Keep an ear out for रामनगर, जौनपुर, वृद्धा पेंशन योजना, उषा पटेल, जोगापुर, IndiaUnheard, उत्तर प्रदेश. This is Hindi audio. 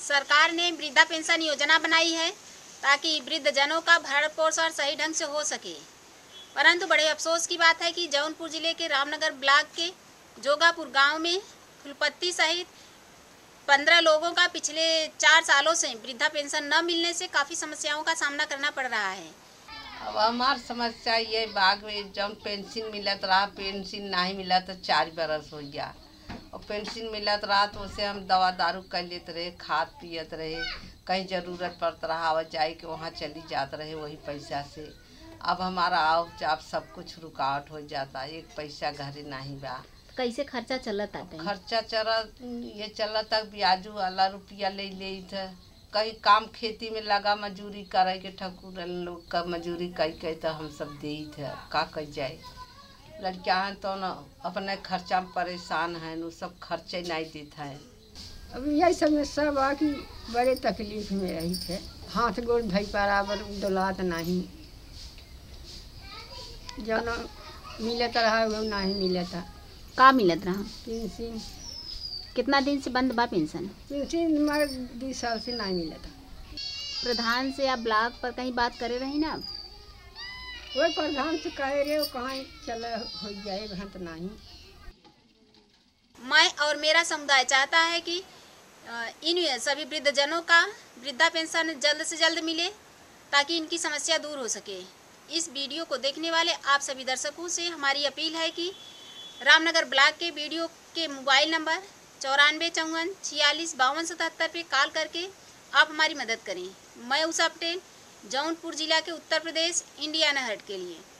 सरकार ने वृद्धा पेंशन योजना बनाई है ताकि वृद्धजनों का भरण पोषण सही ढंग से हो सके। परंतु बड़े अफसोस की बात है कि जौनपुर जिले के रामनगर ब्लॉक के जोगापुर गांव में फुलपत्ती सहित 15 लोगों का पिछले 4 सालों से वृद्धा पेंशन न मिलने से काफ़ी समस्याओं का सामना करना पड़ रहा है। अब हमार समस्या ये बाग में जब पेंशन मिलत रहा, पेंशन नहीं मिला तो 4 बरस हो गया और पेंशन मिलत रहा तो उसे हम दवा दारू कर लेते रहे, खाद पियत रहे, कहीं ज़रूरत पड़ता रहा आवा जाए कि वहाँ चली जाते रहे वही पैसा से। अब हमारा आओ जाप सब कुछ रुकावट हो जाता, एक पैसा घरे नहीं बा। कैसे खर्चा चलता है? खर्चा चलता ब्याजू वाला रुपया ले ले था, कहीं काम खेती में लगा मजूरी करे के ठकुर लोग का मजूरी कई कई तो हम सब दे थे। का कह जाए लड़कियाँ हैं तो न अपने खर्चा में परेशान हैं, वो सब खर्चे नहीं देता है। अब यही समस्या बाकी बड़े तकलीफ में रही थे, हाथ गोड़ भाई बराबर दौलात नहीं, जो न मिलता रहा वो नहीं मिलता। का मिलत रहा पेंशन? कितना दिन से बंद बा पेंशन? पेंशन हमारे 2 साल से नहीं मिलता। प्रधान से आप ब्लॉक पर कहीं बात करे रही ना? वो प्रधान से कहे रहे, वो कहाँ चला हो जाए भंत नहीं। मैं और मेरा समुदाय चाहता है कि इन सभी वृद्धजनों का वृद्धा पेंशन जल्द से जल्द मिले ताकि इनकी समस्या दूर हो सके। इस वीडियो को देखने वाले आप सभी दर्शकों से हमारी अपील है कि रामनगर ब्लॉक के वीडियो के मोबाइल नंबर 9454465277 पर कॉल करके आप हमारी मदद करें। मैं उषा पटेल, जौनपुर जिला के उत्तर प्रदेश, इंडिया अनहर्ड के लिए।